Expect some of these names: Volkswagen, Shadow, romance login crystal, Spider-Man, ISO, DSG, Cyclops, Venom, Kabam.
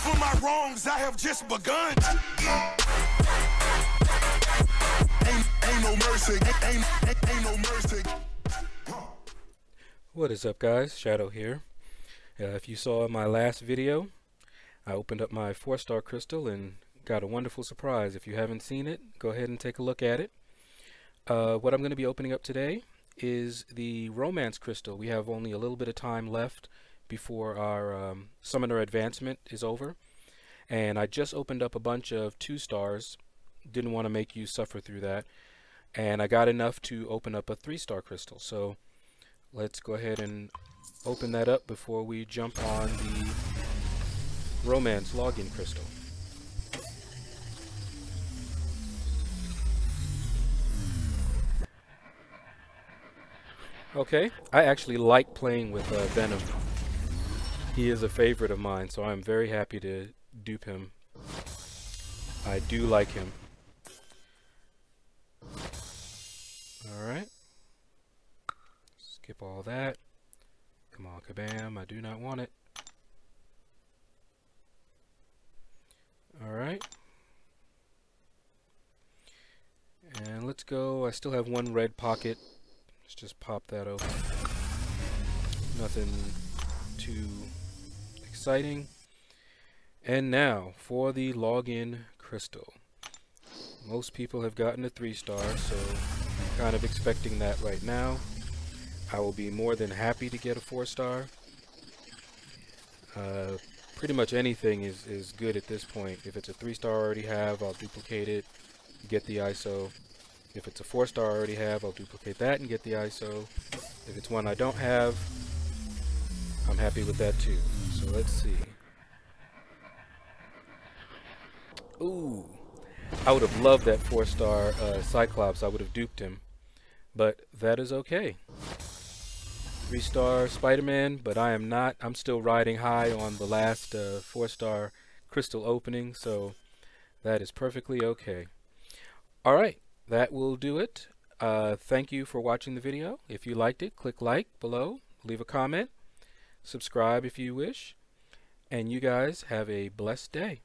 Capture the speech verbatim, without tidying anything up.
For my wrongs, I have just begun. Ain't, ain't no mercy. Ain't, ain't, ain't no mercy. What is up, guys? Shadow here. Uh, if you saw my last video, I opened up my four star crystal and got a wonderful surprise. If you haven't seen it, go ahead and take a look at it. Uh, what I'm going to be opening up today is the Romance Crystal. We have only a little bit of time left before our um, Summoner Advancement is over. And I just opened up a bunch of two stars. Didn't want to make you suffer through that. And I got enough to open up a three star crystal. So let's go ahead and open that up before we jump on the Romance Login Crystal. Okay, I actually like playing with uh, Venom. He is a favorite of mine, so I'm very happy to dupe him. I do like him. Alright. Skip all that. Come on, Kabam, I do not want it. Alright. And let's go, I still have one red pocket. Let's just pop that open. Nothing too exciting. And now for the login crystal. Most people have gotten a three star, so I'm kind of expecting that right now. I will be more than happy to get a four star. Uh, pretty much anything is, is good at this point. If it's a three star I already have, I'll duplicate it, get the I S O. If it's a four star I already have, I'll duplicate that and get the I S O. If it's one I don't have, I'm happy with that too. So let's see. Ooh, I would have loved that four star uh, Cyclops. I would have duped him, but that is okay. three star Spider-Man, but I am not. I'm still riding high on the last uh, four star crystal opening, so that is perfectly okay. All right. That will do it. Uh, thank you for watching the video. If you liked it, click like below, leave a comment, subscribe if you wish, and you guys have a blessed day.